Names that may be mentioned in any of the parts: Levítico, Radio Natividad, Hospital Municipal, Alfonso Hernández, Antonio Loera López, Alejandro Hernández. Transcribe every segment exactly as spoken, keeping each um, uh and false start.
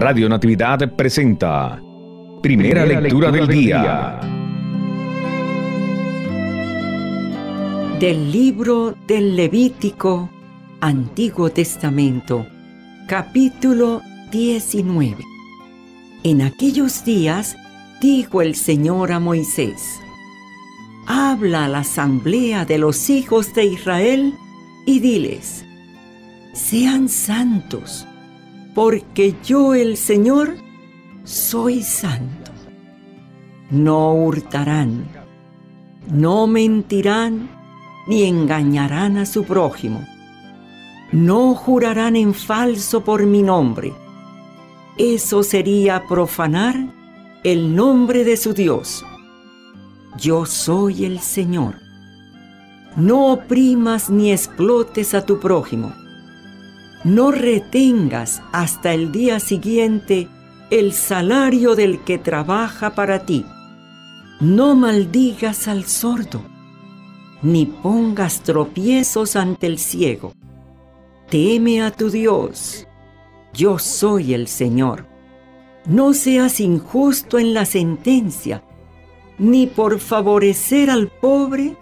Radio Natividad presenta Primera, Primera lectura, lectura del, del día. día Del libro del Levítico, Antiguo Testamento, capítulo diecinueve. En aquellos días dijo el Señor a Moisés: Habla a la asamblea de los hijos de Israel y diles: Sean santos, porque yo, el Señor, soy santo. No hurtarán, no mentirán, ni engañarán a su prójimo. No jurarán en falso por mi nombre. Eso sería profanar el nombre de su Dios. Yo soy el Señor. No oprimas ni explotes a tu prójimo. No retengas hasta el día siguiente el salario del que trabaja para ti. No maldigas al sordo, ni pongas tropiezos ante el ciego. Teme a tu Dios. Yo soy el Señor. No seas injusto en la sentencia, ni por favorecer al pobre,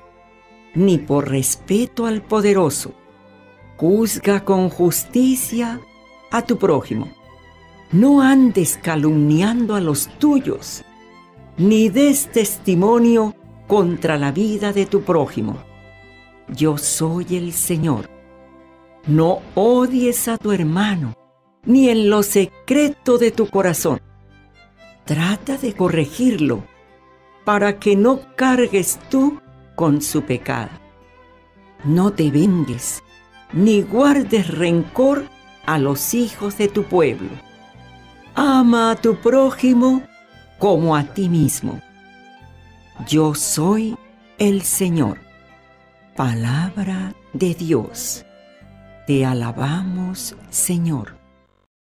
ni por respeto al poderoso. Juzga con justicia a tu prójimo. No andes calumniando a los tuyos, ni des testimonio contra la vida de tu prójimo. Yo soy el Señor. No odies a tu hermano, ni en lo secreto de tu corazón. Trata de corregirlo, para que no cargues tú con su pecado. No te vengues, ni guardes rencor a los hijos de tu pueblo. Ama a tu prójimo como a ti mismo. Yo soy el Señor. Palabra de Dios. Te alabamos, Señor.